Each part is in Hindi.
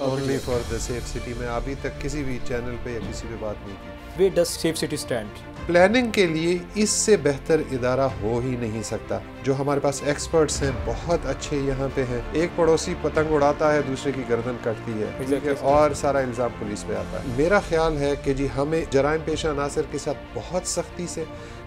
Only for the safe city में अभी तक किसी भी चैनल पे या किसी पे बात नहीं की। Where does safe city stand. Planning के लिए इससे बेहतर इदारा हो ही नहीं सकता। जो हमारे पास एक्सपर्ट्स हैं बहुत अच्छे यहाँ पे हैं। एक पड़ोसी पतंग उड़ाता है, दूसरे की गर्दन कटती है, और सारा इल्ज़ाम पुलिस पे आता है। मेरा ख्याल है कि जी हमें जराइम पेशा अनासर के साथ बहुत सख्ती से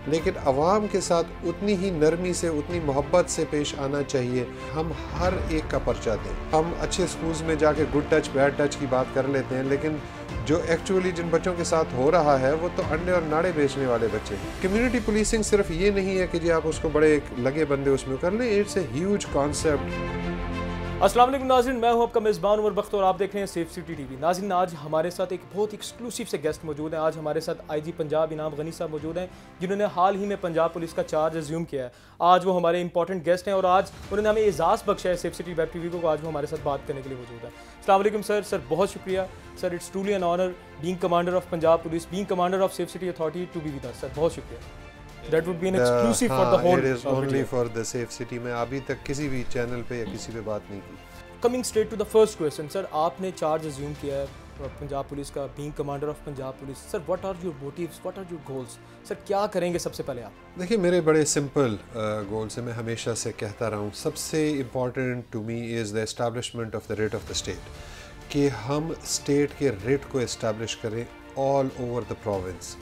लेकिन आवाम के साथ उतनी ही नरमी से, उतनी मोहब्बत से पेश आना चाहिए। हम हर एक का पर्चा दें। हम अच्छे स्कूल्स में जाके गुड टच बैड टच की बात कर लेते हैं, लेकिन जो एक्चुअली जिन बच्चों के साथ हो रहा है वो तो अंडे और नाड़े बेचने वाले बच्चे हैं। कम्युनिटी पुलिसिंग सिर्फ ये नहीं है कि जी आप उसको बड़े लगे बंदे उसमें कर लें। It's a huge concept. अस्सलाम वालेकुम नाज़रीन, मैं हूं आपका मेज़बान उमर बख्त और आप देख रहे हैं सेफ सिटी टीवी। नाज़रीन आज हमारे साथ एक बहुत एक्सक्लूसिव से गेस्ट मौजूद हैं। आज हमारे साथ IG पंजाब इनाम घनी साहब मौजूद हैं, जिन्होंने हाल ही में पंजाब पुलिस का चार्ज अज्यूम किया है। आज वो हमारे इंपॉर्टेंट गेस्ट हैं और आज उन्होंने हमें एजाज़ बख्शा है सेफ सिटी वेब टीवी को। आज वो हमारे साथ बात करने के लिए मौजूद है। अस्सलाम वालेकुम सर। सर बहुत शुक्रिया sir, it's truly an honour being commander of Punjab police, being commander of safe city authority to be with us. Sir बहुत शुक्रिया। That would be an exclusive for the whole, it is only for the safe city में अभी तक किसी भी चैनल पे या किसी पे बात नहीं की। Coming straight to the first question sir, आपने चार्ज अज्यूम किया है पंजाब पुलिस का, being commander of Punjab police. Sir what are your motives, what are your goals? Sir क्या करेंगे सबसे पहले आप? देखिए मेरे बड़े सिंपल गोल्स हैं, मैं हमेशा से कहता रहा हूँ। सबसे important to me is the establishment of the writ of the state, कि हम स्टेट के रेट को इस्टेब्लिश करें ऑल ओवर द प्रोविंस।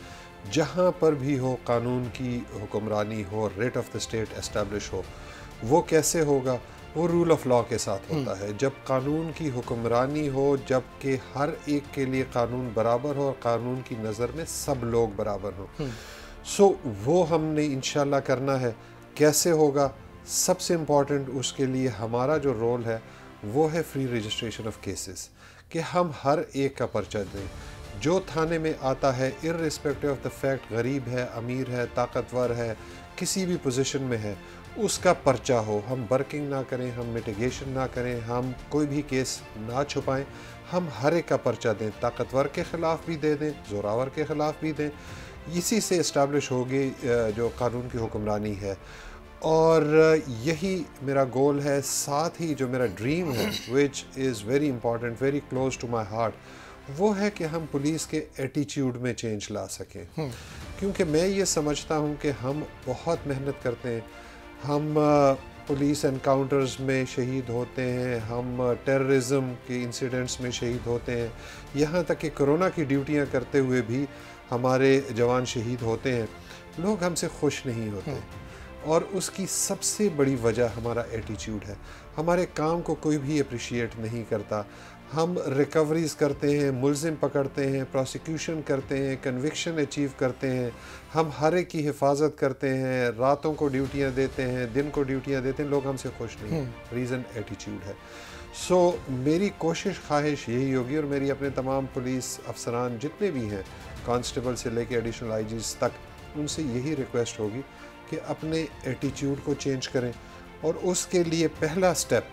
जहाँ पर भी हो कानून की हुक्मरानी हो, writ of the state establish हो। वो कैसे होगा? वो रूल ऑफ लॉ के साथ होता है। जब कानून की हुक्मरानी हो, जब के हर एक के लिए कानून बराबर हो और कानून की नज़र में सब लोग बराबर हों। सो वो हमने इंशाल्लाह करना है। कैसे होगा? सबसे इम्पॉर्टेंट उसके लिए हमारा जो रोल है वो है फ्री रजिस्ट्रेशन ऑफ केसेस, कि हम हर एक का पर्चा दें। जो थाने में आता है इर्रिस्पेक्टिव ऑफ द फैक्ट, गरीब है अमीर है ताकतवर है किसी भी पोजीशन में है, उसका पर्चा हो। हम बर्किंग ना करें, हम मिटिगेशन ना करें, हम कोई भी केस ना छुपाएं। हम हर एक का पर्चा दें, ताकतवर के ख़िलाफ़ भी दे दें, जोरावर के ख़िलाफ़ भी दें। इसी से इस्टेब्लिश होगी जो कानून की हुक्मरानी है, और यही मेरा गोल है। साथ ही जो मेरा ड्रीम है which is very important, very close to my heart, वो है कि हम पुलिस के एटीट्यूड में चेंज ला सकें। क्योंकि मैं ये समझता हूँ कि हम बहुत मेहनत करते हैं। हम पुलिस एनकाउंटर्स में शहीद होते हैं, हम टेररिज्म के इंसिडेंट्स में शहीद होते हैं, यहाँ तक कि कोरोना की ड्यूटियाँ करते हुए भी हमारे जवान शहीद होते हैं। लोग हमसे खुश नहीं होते और उसकी सबसे बड़ी वजह हमारा एटीट्यूड है। हमारे काम को कोई भी अप्रिशिएट नहीं करता। हम रिकवरीज़ करते हैं, मुलजिम पकड़ते हैं, प्रोसिक्यूशन करते हैं, कन्विक्शन अचीव करते हैं, हम हर एक की हिफाजत करते हैं, रातों को ड्यूटियाँ देते हैं, दिन को ड्यूटियाँ देते हैं। लोग हमसे खुश नहीं हैं। रीज़न एटीट्यूड है। सो मेरी कोशिश ख्वाहिश यही होगी, और मेरी अपने तमाम पुलिस अफसरान जितने भी हैं, कांस्टेबल से लेकर एडिशनल IGs तक, उनसे यही रिक्वेस्ट होगी कि अपने एटीट्यूड को चेंज करें। और उसके लिए पहला स्टेप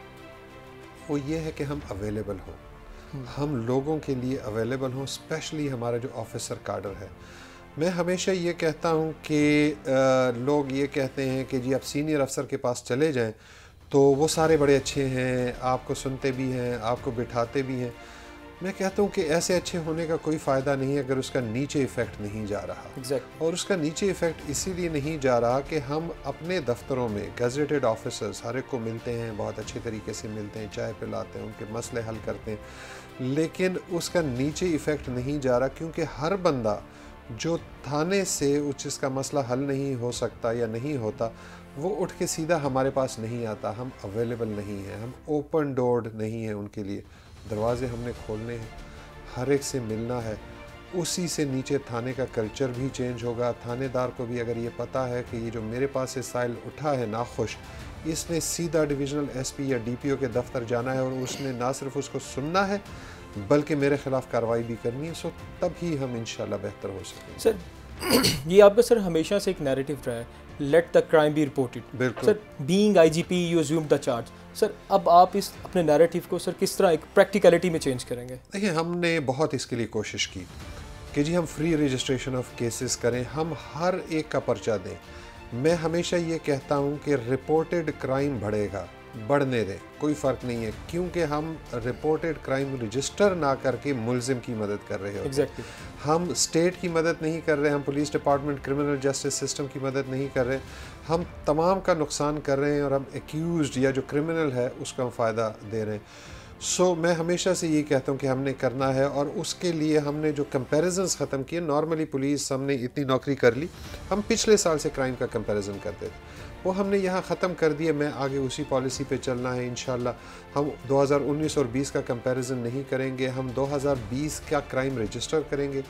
वो ये है कि हम अवेलेबल हों, हम लोगों के लिए अवेलेबल हों, स्पेशली हमारा जो ऑफिसर काडर है। मैं हमेशा ये कहता हूँ कि लोग ये कहते हैं कि जी आप सीनियर अफसर के पास चले जाएं तो वो सारे बड़े अच्छे हैं, आपको सुनते भी हैं, आपको बिठाते भी हैं। मैं कहता हूँ कि ऐसे अच्छे होने का कोई फ़ायदा नहीं है अगर उसका नीचे इफ़ेक्ट नहीं जा रहा। और उसका नीचे इफ़ेक्ट इसीलिए नहीं जा रहा कि हम अपने दफ्तरों में गज़ेटेड ऑफिसर्स हर एक को मिलते हैं, बहुत अच्छे तरीके से मिलते हैं, चाय पिलाते हैं, उनके मसले हल करते हैं, लेकिन उसका नीचे इफ़ेक्ट नहीं जा रहा। क्योंकि हर बंदा जो थाने से उस चीज़ का मसला हल नहीं हो सकता या नहीं होता, वो उठ के सीधा हमारे पास नहीं आता। हम अवेलेबल नहीं हैं, हम ओपन डोर नहीं हैं उनके लिए। दरवाजे हमने खोलने हैं, हर एक से मिलना है। उसी से नीचे थाने का कल्चर भी चेंज होगा। थानेदार को भी अगर ये पता है कि ये जो मेरे पास से साइल उठा है नाखुश, इसने सीधा डिविजनल SP या DPO के दफ्तर जाना है और उसने ना सिर्फ उसको सुनना है बल्कि मेरे ख़िलाफ़ कार्रवाई भी करनी है। सो तभी हम इंशाल्लाह बेहतर हो सकें। सर ये आपका सर हमेशा से एक नैरेटिव रहा है, let the crime be reported. बिल्कुल sir, being IGP you assume the charge. Sir अब आप इस अपने नैरेटिव को सर किस तरह एक प्रैक्टिकलिटी में चेंज करेंगे? देखिए हमने बहुत इसके लिए कोशिश की कि जी हम फ्री रजिस्ट्रेशन ऑफ केसेस करें, हम हर एक का पर्चा दें। मैं हमेशा ये कहता हूँ कि रिपोर्टेड क्राइम बढ़ेगा, बढ़ने दें, कोई फ़र्क नहीं है, क्योंकि हम रिपोर्टेड क्राइम रजिस्टर ना करके मुलजिम की मदद कर रहे होते हैं। हम स्टेट की मदद नहीं कर रहे, हम police department criminal justice system की मदद नहीं कर रहे, हम तमाम का नुकसान कर रहे हैं और हम एक्यूज्ड या जो क्रिमिनल है उसका हम फ़ायदा दे रहे हैं। मैं हमेशा से ये कहता हूँ कि हमने करना है और उसके लिए हमने जो कंपैरिजन्स ख़त्म किए। नॉर्मली पुलिस हमने इतनी नौकरी कर ली, हम पिछले साल से क्राइम का कंपैरिजन करते थे, वो हमने यहाँ ख़त्म कर दिया। मैं आगे उसी पॉलिसी पे चलना है इंशाल्लाह। हम 2019 और 20 का कंपैरिजन नहीं करेंगे, हम 2020 का क्राइम रजिस्टर करेंगे।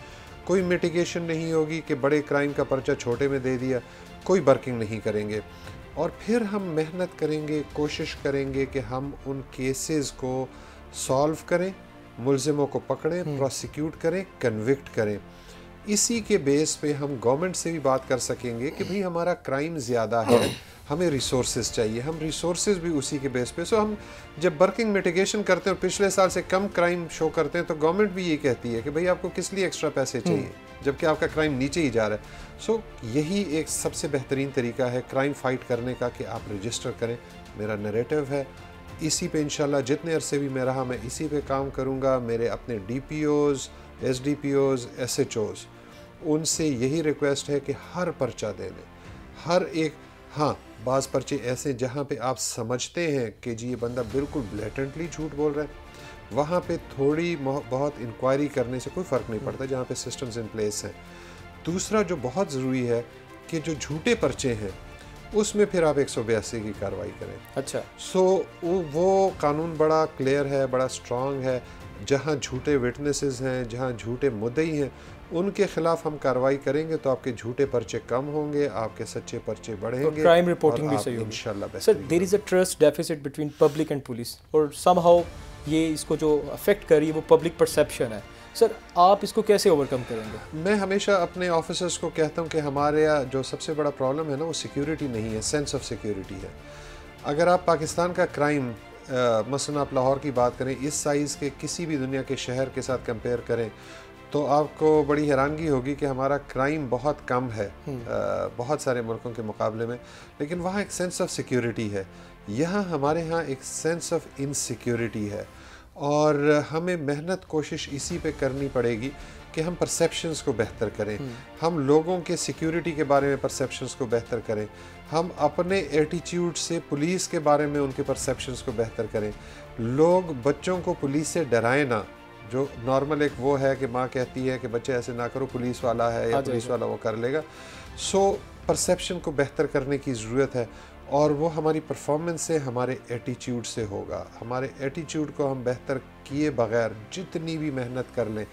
कोई मिटिगेशन नहीं होगी कि बड़े क्राइम का पर्चा छोटे में दे दिया, कोई बर्किंग नहीं करेंगे। और फिर हम मेहनत करेंगे, कोशिश करेंगे कि हम उन केसेस को सॉल्व करें, मुलजिमों को पकड़ें, प्रोसिक्यूट करें, कन्विक्ट करें। इसी के बेस पे हम गवर्नमेंट से भी बात कर सकेंगे कि भाई हमारा क्राइम ज़्यादा है, हमें रिसोर्सेज चाहिए, हम रिसोर्सेज भी उसी के बेस पे। सो हम जब बर्किंग मिटिगेशन करते हैं और पिछले साल से कम क्राइम शो करते हैं तो गवर्नमेंट भी ये कहती है कि भाई आपको किस लिए एक्स्ट्रा पैसे चाहिए जबकि आपका क्राइम नीचे ही जा रहा है। सो यही एक सबसे बेहतरीन तरीका है क्राइम फाइट करने का कि आप रजिस्टर करें। मेरा नरेटिव है, इसी पे इंशाल्लाह जितने अरसे भी मैं रहा मैं इसी पे काम करूँगा। मेरे अपने DPOs, SDPOs, SHOs उनसे यही रिक्वेस्ट है कि हर पर्चा दे दें, हर एक। हाँ, बाज़ पर्चे ऐसे जहाँ पे आप समझते हैं कि जी ये बंदा बिल्कुल ब्लेटेंटली झूठ बोल रहा है, वहाँ पे थोड़ी बहुत इंक्वायरी करने से कोई फ़र्क नहीं पड़ता, जहाँ पे सिस्टम्स इन प्लेस हैं। दूसरा जो बहुत ज़रूरी है कि जो झूठे पर्चे हैं उसमें फिर आप 182 की कार्रवाई करें। अच्छा, वो कानून बड़ा क्लियर है, बड़ा स्ट्रॉन्ग है। जहाँ झूठे विटनेसेस हैं, जहाँ झूठे मुद्दई हैं, उनके खिलाफ हम कार्रवाई करेंगे तो आपके झूठे पर्चे कम होंगे, आपके सच्चे पर्चे बढ़ेंगे, तो क्राइम रिपोर्टिंग भी सही होगी इंशाल्लाह। Sir, there is a trust deficit between public and police और समहाउ ये इसको जो अफेक्ट कर रही है वो पब्लिक परसेप्शन है। सर, आप इसको कैसे ओवरकम करेंगे? मैं हमेशा अपने ऑफिसर्स को कहता हूँ कि हमारे यहाँ जो सबसे बड़ा प्रॉब्लम है ना वो सिक्योरिटी नहीं है, सेंस ऑफ सिक्योरिटी है। अगर आप पाकिस्तान का क्राइम मसलन आप लाहौर की बात करें, इस साइज़ के किसी भी दुनिया के शहर के साथ कंपेयर करें तो आपको बड़ी हैरानगी होगी कि हमारा क्राइम बहुत कम है बहुत सारे मुल्कों के मुकाबले में, लेकिन वहाँ एक सेंस ऑफ सिक्योरिटी है। यहाँ हमारे यहाँ एक सेंस ऑफ इनसिक्योरिटी है और हमें मेहनत कोशिश इसी पे करनी पड़ेगी कि हम परसेप्शंस को बेहतर करें, हम लोगों के सिक्योरिटी के बारे में परसेप्शंस को बेहतर करें, हम अपने एटीट्यूड से पुलिस के बारे में उनके परसेप्शंस को बेहतर करें। लोग बच्चों को पुलिस से डराएं ना, जो नॉर्मल एक वो है कि माँ कहती है कि बच्चे ऐसे ना करो, पुलिस वाला है या पुलिस वाला वो कर लेगा। सो परसेप्शन को बेहतर करने की ज़रूरत है और वो हमारी परफॉर्मेंस से, हमारे एटीट्यूड से होगा। हमारे एटीट्यूड को हम बेहतर किए बगैर जितनी भी मेहनत कर लें,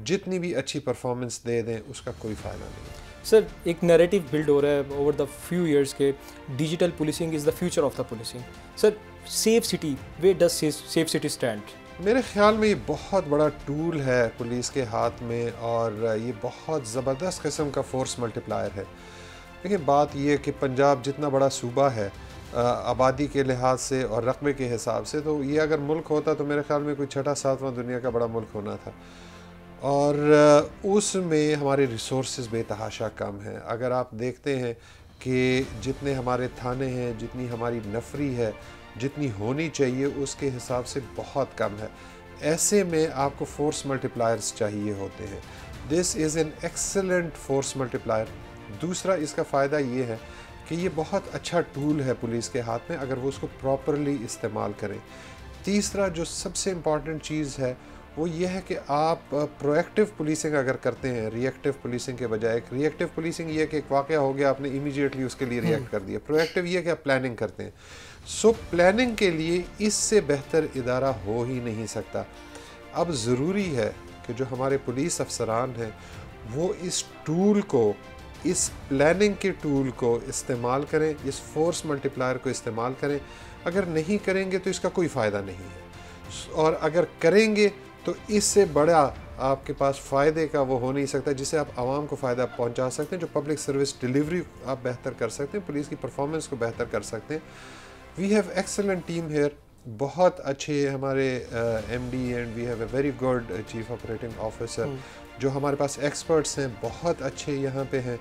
जितनी भी अच्छी परफॉर्मेंस दे दें, उसका कोई फ़ायदा नहीं। सर, एक नैरेटिव बिल्ड हो रहा है ओवर द फ्यू इयर्स के, digital policing is the future of the policing. Sir, safe city, where does safe city stand? मेरे ख़्याल में ये बहुत बड़ा टूल है पुलिस के हाथ में और ये बहुत ज़बरदस्त किस्म का फोर्स मल्टीप्लायर है। लेकिन बात यह कि पंजाब जितना बड़ा सूबा है आबादी के लिहाज से और रकबे के हिसाब से, तो ये अगर मुल्क होता तो मेरे ख़्याल में कोई 6-7वां दुनिया का बड़ा मुल्क होना था और उसमें हमारे रिसोर्सेज बेतहाशा कम हैं। अगर आप देखते हैं कि जितने हमारे थाने हैं, जितनी हमारी नफरी है, जितनी होनी चाहिए, उसके हिसाब से बहुत कम है। ऐसे में आपको फोर्स मल्टीप्लायर्स चाहिए होते हैं। This is an excellent force multiplier. दूसरा इसका फ़ायदा ये है कि ये बहुत अच्छा टूल है पुलिस के हाथ में अगर वो उसको प्रॉपरली इस्तेमाल करें। तीसरा जो सबसे इम्पॉर्टेंट चीज़ है वो ये है कि आप प्रोएक्टिव पुलिसिंग अगर करते हैं रिएक्टिव पुलिसिंग के बजाय। रिएक्टिव पुलिसिंग ये है कि एक वाक़या हो गया, आपने इमीडिएटली उसके लिए रिएक्ट कर दिया। प्रोएक्टिव ये है कि आप प्लानिंग करते हैं। सो प्लानिंग के लिए इससे बेहतर इदारा हो ही नहीं सकता। अब ज़रूरी है कि जो हमारे पुलिस अफसरान हैं वो इस टूल को, इस प्लानिंग के टूल को इस्तेमाल करें, इस फोर्स मल्टीप्लायर को इस्तेमाल करें। अगर नहीं करेंगे तो इसका कोई फ़ायदा नहीं है और अगर करेंगे तो इससे बड़ा आपके पास फ़ायदे का वो हो नहीं सकता जिसे आप आवाम को फ़ायदा पहुंचा सकते हैं, जो पब्लिक सर्विस डिलीवरी आप बेहतर कर सकते हैं, पुलिस की परफॉर्मेंस को बेहतर कर सकते हैं। We have excellent team here, बहुत अच्छे हमारे MD and we have a very good chief operating officer, जो हमारे पास एक्सपर्ट्स हैं बहुत अच्छे यहाँ पे हैं।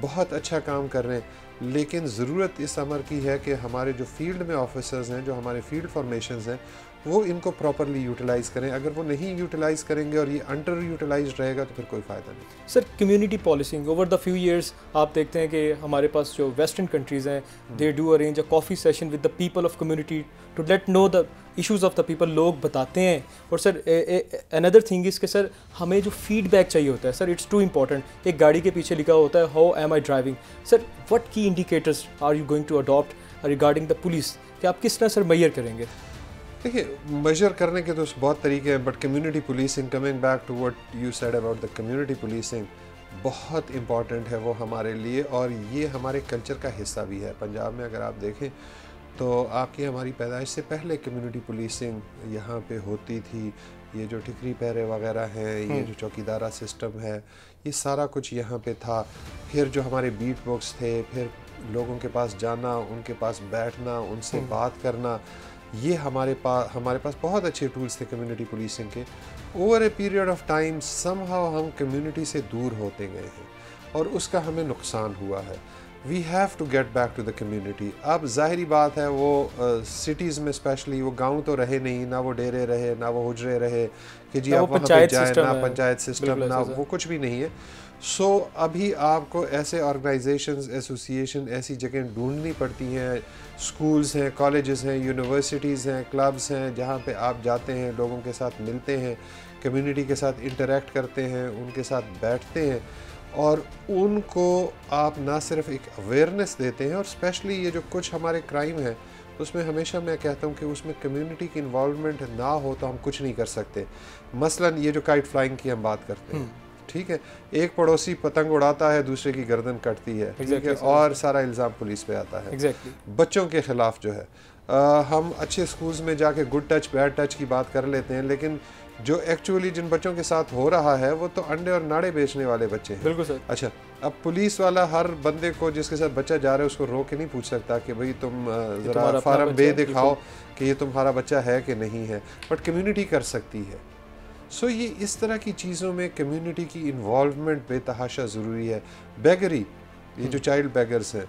बहुत अच्छा काम कर रहे हैं, लेकिन ज़रूरत इस अमर की है कि हमारे जो फील्ड में ऑफिसर्स हैं, जो हमारे फील्ड फॉर्मेशंस हैं, वो इनको प्रॉपरली यूटिलाइज़ करें। अगर वो नहीं यूटिलाइज़ करेंगे और ये अंडर यूटिलाइज रहेगा तो फिर कोई फ़ायदा नहीं। Sir, community policing over the few years आप देखते हैं कि हमारे पास जो वेस्टर्न कंट्रीज़ हैं, they do arrange a coffee session with the people of community to let know the issues of the people, लोग बताते हैं। और सर अनदर थिंग इज़ के सर हमें जो फीडबैक चाहिए होता है सर, इट्स टू इम्पॉर्टेंट। एक गाड़ी के पीछे लिखा होता है how am I driving. Sir what key indicators are you going to adopt regarding the police, कि आप किस तरह सर मेजर करेंगे? देखिए, मेजर करने के तो बहुत तरीके हैं, but community policing, coming back to what you said about the community policing, बहुत इम्पॉर्टेंट है वो हमारे लिए, और ये हमारे कल्चर का हिस्सा भी है। पंजाब में अगर आप देखें तो आपकी हमारी पैदाइश से पहले कम्युनिटी पुलिसिंग यहाँ पे होती थी। ये जो ठिकरी पहरे वगैरह हैं, ये जो चौकीदारा सिस्टम है, ये सारा कुछ यहाँ पे था। फिर जो हमारे बीट बॉक्स थे, फिर लोगों के पास जाना, उनके पास बैठना, उनसे बात करना, ये हमारे पास बहुत अच्छे टूल्स थे कम्युनिटी पुलिसिंग के। Over a period of time somehow हम कम्युनिटी से दूर होते गए हैं और उसका हमें नुकसान हुआ है। We have to get back to the community. अब ज़ाहिरी बात है वो सिटीज़ में स्पेशली वो गांव तो रहे नहीं ना, वो डेरे रहे ना, वो हुजरे रहे कि जी आप वहाँ पे जाए ना, पंचायत सिस्टम ना, वो कुछ भी नहीं है। सो अभी आपको ऐसे ऑर्गेनाइजेशंस, एसोसिएशन, ऐसी जगह ढूंढनी पड़ती हैं। स्कूल्स हैं, कॉलेजेस हैं, यूनिवर्सिटीज़ हैं, क्लब्स हैं, जहाँ पे आप जाते हैं, लोगों के साथ मिलते हैं, कम्युनिटी के साथ इंटरेक्ट करते हैं, उनके साथ बैठते हैं, और उनको आप ना सिर्फ एक अवेयरनेस देते हैं। और स्पेशली ये जो कुछ हमारे क्राइम है उसमें हमेशा मैं कहता हूँ कि उसमें कम्युनिटी की इन्वॉल्वमेंट ना हो तो हम कुछ नहीं कर सकते। मसलन ये जो काइट फ्लाइंग की हम बात करते हैं, ठीक है, एक पड़ोसी पतंग उड़ाता है, दूसरे की गर्दन कटती है, ठीक है, और सारा इल्ज़ाम पुलिस पे आता है। बच्चों के ख़िलाफ़ जो है हम अच्छे स्कूल्स में जाके गुड टच बैड टच की बात कर लेते हैं, लेकिन जो एक्चुअली जिन बच्चों के साथ हो रहा है वो तो अंडे और नाड़े बेचने वाले बच्चे हैं। बिल्कुल सर। अच्छा, अब पुलिस वाला हर बंदे को जिसके साथ बच्चा जा रहा है उसको रोक के नहीं पूछ सकता कि भाई तुम ज़रा फार्म बे दिखाओ कि ये तुम्हारा बच्चा है कि नहीं है, बट कम्युनिटी कर सकती है। सो ये इस तरह की चीज़ों में कम्युनिटी की इन्वॉल्वमेंट बेतहाशा ज़रूरी है। बेगरी, ये जो चाइल्ड बेगर्स हैं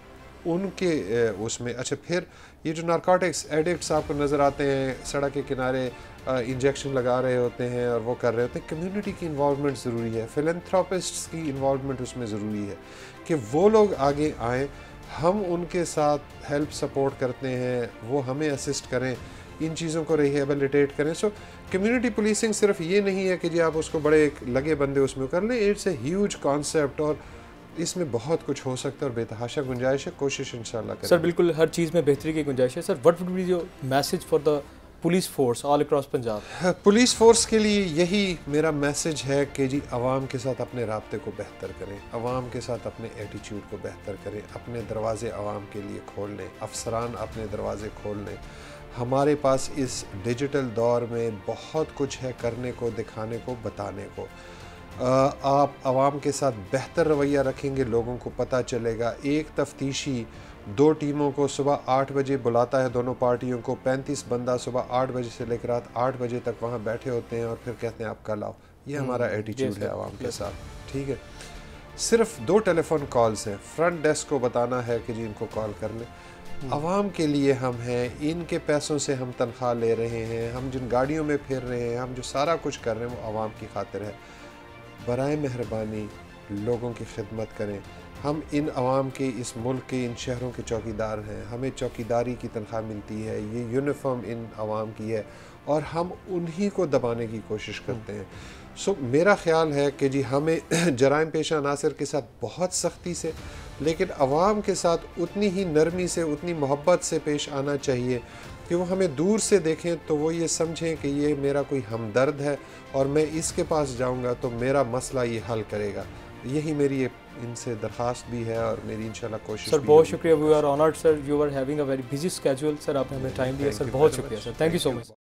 उनके उसमें, अच्छा, फिर ये जो नारकोटिक्स एडिक्ट्स आपको नज़र आते हैं सड़क के किनारे इंजेक्शन लगा रहे होते हैं और वो कर रहे होते हैं, कम्युनिटी की इन्वॉल्वमेंट ज़रूरी है। फिलैंथ्रोपिस्ट्स की इन्वॉल्वमेंट उसमें ज़रूरी है कि वो लोग आगे आएँ, हम उनके साथ हेल्प सपोर्ट करते हैं, वो हमें असिस्ट करें, इन चीज़ों को रिहेबिलिटेट करें। सो कम्युनिटी पुलिसिंग सिर्फ ये नहीं है कि जी आप उसको बड़े लगे बंदे उसमें कर लें। इट्स ए ह्यूज कॉन्सेप्ट और इसमें बहुत कुछ हो सकता है और बेतहाशा गुंजाइश है। कोशिश इंशाल्लाह करें सर, बिल्कुल हर चीज़ में बेहतरी की गुंजाइश है। Sir what would be your message for the police force all across Punjab? Police force के लिए यही मेरा मैसेज है कि जी आवाम के साथ अपने राब्ते को बेहतर करें, आवाम के साथ अपने एटीट्यूड को बेहतर करें, अपने दरवाजे आवाम के लिए खोल लें, अफसरान अपने दरवाजे खोल लें। हमारे पास इस डिजिटल दौर में बहुत कुछ है करने को, दिखाने को, बताने को। आप आवाम के साथ बेहतर रवैया रखेंगे, लोगों को पता चलेगा। एक तफ्तीशी दो टीमों को सुबह 8 बजे बुलाता है, दोनों पार्टियों को 35 बंदा सुबह 8 बजे से लेकर रात 8 बजे तक वहाँ बैठे होते हैं और फिर कहते हैं आप कल आओ। ये हमारा एटीट्यूड है आवाम के साथ, ठीक है। सिर्फ 2 टेलीफोन कॉल्स हैं, फ्रंट डेस्क को बताना है कि जी इनको कॉल कर लें। आवाम के लिए हम हैं, इनके पैसों से हम तनख्वाह ले रहे हैं, हम जिन गाड़ियों में फिर रहे हैं, हम जो सारा कुछ कर रहे हैं वो आवाम की खातिर है। बराए मेहरबानी लोगों की खिदमत करें। हम इन आवाम के, इस मुल्क के, इन शहरों के चौकीदार हैं, हमें चौकीदारी की तनख्वाह मिलती है, ये यूनिफॉर्म इन आवाम की है और हम उन्हीं को दबाने की कोशिश करते हैं। सो मेरा ख्याल है कि जी हमें जराइम पेशा अनासर के साथ बहुत सख्ती से लेकिन आवाम के साथ उतनी ही नरमी से, उतनी मोहब्बत से पेश आना चाहिए कि वो हमें दूर से देखें तो वो ये समझें कि ये मेरा कोई हमदर्द है और मैं इसके पास जाऊंगा तो मेरा मसला ये हल करेगा। यही मेरी इनसे दरख्वास्त भी है और मेरी इंशाल्लाह कोशिश। सर बहुत शुक्रिया, we are honoured sir, you are having a very busy schedule. Sir आपने हमें टाइम दिया सर, बहुत शुक्रिया sir, thank you so much.